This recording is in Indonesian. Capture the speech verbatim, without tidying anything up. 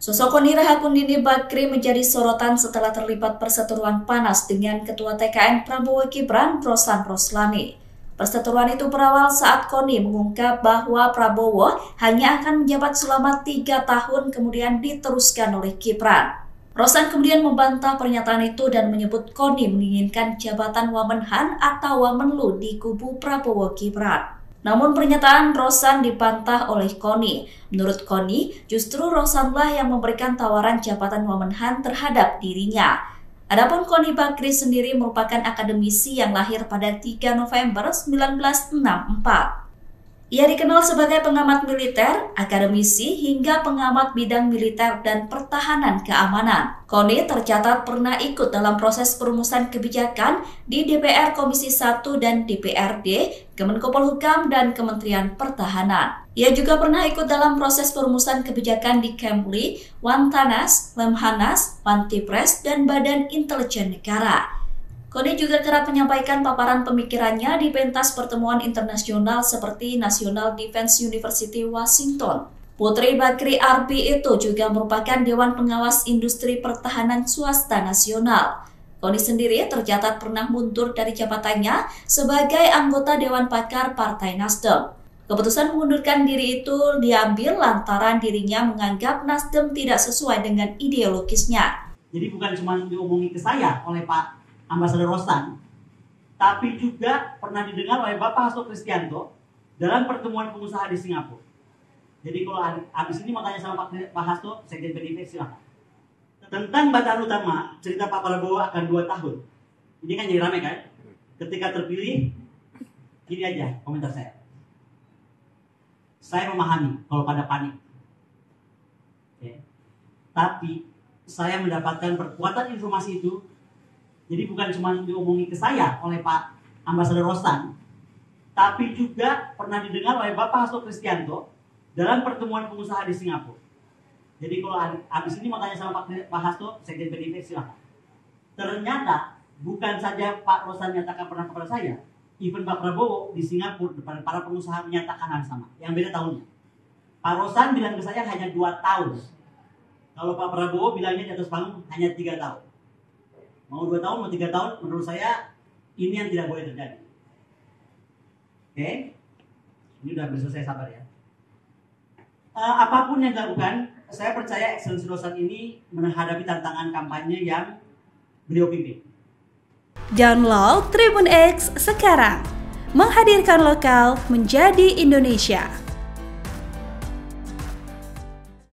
Sosok Connie Rahakundini Bakrie menjadi sorotan setelah terlibat perseteruan panas dengan Ketua T K N Prabowo Kibran Rosan Roeslani. Perseteruan itu berawal saat Connie mengungkap bahwa Prabowo hanya akan menjabat selama tiga tahun kemudian diteruskan oleh Kibran. Rosan kemudian membantah pernyataan itu dan menyebut Connie menginginkan jabatan Wamenhan atau Wamenlu di kubu Prabowo Kibran. Namun pernyataan Rosan dibantah oleh Connie. Menurut Connie, justru Rosanlah yang memberikan tawaran jabatan Wamenhan terhadap dirinya. Adapun Connie Bakrie sendiri merupakan akademisi yang lahir pada tiga November seribu sembilan ratus enam puluh empat. Ia dikenal sebagai pengamat militer, akademisi, hingga pengamat bidang militer dan pertahanan keamanan. Connie tercatat pernah ikut dalam proses perumusan kebijakan di D P R Komisi satu dan D P R D, Kemenkopolhukam, dan Kementerian Pertahanan. Ia juga pernah ikut dalam proses perumusan kebijakan di Kemlu, Wantanas, Lemhanas, Wantipres, dan Badan Intelijen Negara. Connie juga kerap menyampaikan paparan pemikirannya di pentas pertemuan internasional seperti National Defense University Washington. Putri Bakrie R P itu juga merupakan Dewan Pengawas Industri Pertahanan Swasta Nasional. Connie sendiri tercatat pernah mundur dari jabatannya sebagai anggota Dewan Pakar Partai Nasdem. Keputusan mengundurkan diri itu diambil lantaran dirinya menganggap Nasdem tidak sesuai dengan ideologisnya. Jadi bukan cuma diomongin ke saya oleh Pak Ambasador Rosan, tapi juga pernah didengar oleh Bapak Hasto Kristianto dalam pertemuan pengusaha di Singapura. Jadi kalau habis ini mau tanya sama Pak, Pak Hasto, Sekjen P D I P, silakan. Tentang bantahan utama, cerita Pak Prabowo akan dua tahun. Ini kan jadi rame kan? Ketika terpilih, gini aja komentar saya. Saya memahami kalau pada panik. Oke. Tapi saya mendapatkan perkuatan informasi itu. Jadi bukan cuma diomongin ke saya oleh Pak Ambasador Rosan, tapi juga pernah didengar oleh Bapak Hasto Kristianto dalam pertemuan pengusaha di Singapura. Jadi kalau habis ini mau tanya sama Pak, Pak Hasto, Sekjen P D I P, silakan. Ternyata bukan saja Pak Rosan menyatakan pernah kepada saya, even Pak Prabowo di Singapura depan para pengusaha menyatakan hal sama, yang beda tahunnya. Pak Rosan bilang ke saya hanya dua tahun. Kalau Pak Prabowo bilangnya di atas panggung hanya tiga tahun. Mau dua tahun, mau tiga tahun, menurut saya ini yang tidak boleh terjadi. Oke, okay. Ini udah bisa saya sabar ya. Uh, apapun yang dilakukan, saya percaya Excellency Rosan ini menghadapi tantangan kampanye yang beliau pimpin. Download Tribun X sekarang, menghadirkan lokal menjadi Indonesia.